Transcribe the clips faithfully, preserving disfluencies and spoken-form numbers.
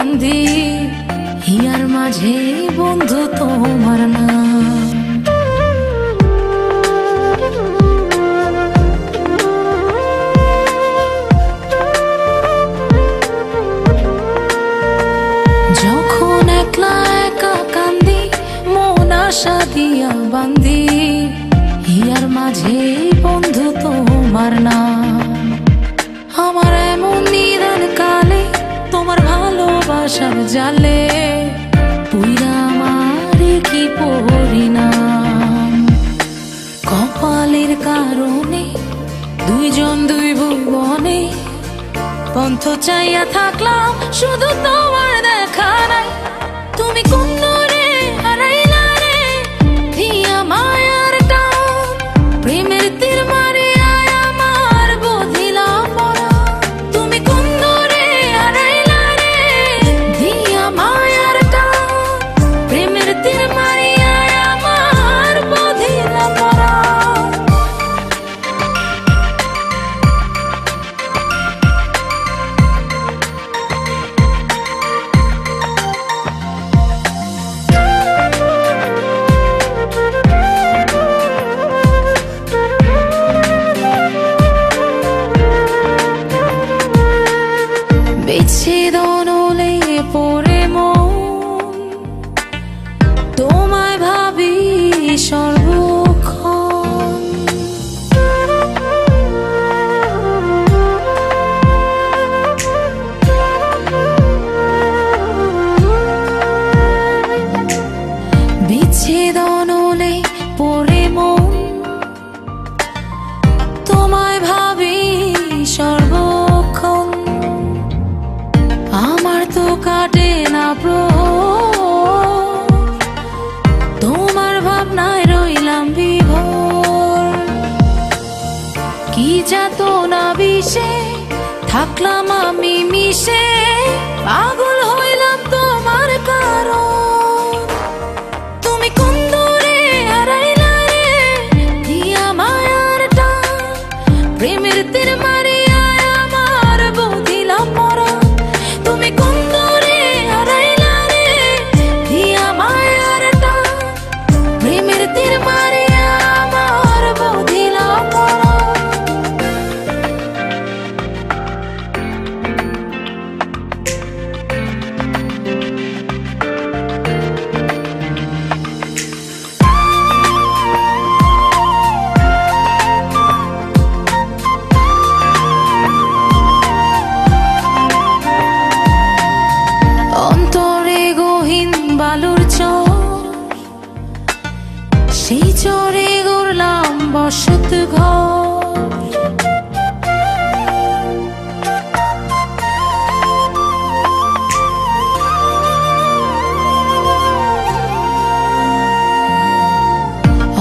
বান্ধি হিয়ার মাঝে বন্ধু তোমার নাম। যখন একলা একা কান্দি মন আশা দিয়া বান্ধি হিয়ার মাঝে বন্ধু তোমার নাম। আমার এমন নিদান কালে তোমার ভালোবাসার জালে পুইরা আমার কি পরিণাম। কপালের কারণে দুইজন দুই ভুবনে পন্থ চাইয়া থাকলাম শুধু তোমার দেখা নাই। তুমি কোন রে হারাইলা রে দিয়া মায়ার টান, প্রেমের তীর মারে আয় আমার বুঝিলা পড়া। তুমি কোন রে হারাইলা রে দিয়া মায়ার টান, প্রেমের তীর মারে আয় আমার বুঝিলা পড়া। বিচ্ছেদন লেগে পড়ে মন তোমায় ভাবি সর্বক্ষণ। বিচ্ছেদন লেগে পড়ে মন তোমায় ভাবি সর্ব। আমার তো কাটে না প্রহর তোমার ভাবনায় রইলাম বিভোর। কি যাতনা বিষে থাকলাম আমি মিশে পাগল হইলাম তোমার কারণ। তুমি কোন দূরে হারাইলা রে দিয়া মায়ার টান, প্রেমের তীর মারে আয় আমার বুঝিলাম মরা। তুমি কোন দূরে হারাইলা রে দিয়া মায়ার টান, প্রেমের তীর মারে আমার বুঝিলা পড়া। সেই চরে গড়লাম বসত ঘর,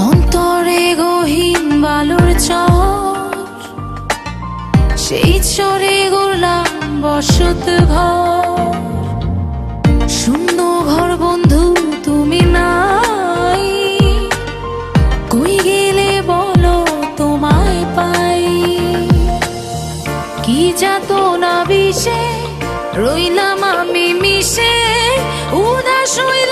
অন্তরে গহীন বালুর চর। সেই চরে গড়লাম বসত ঘর, শূন্য ঘর বন্ধু তুমি না। কি যাতনা বিষে রইলাম আমি মিশে উদাস হইলাম।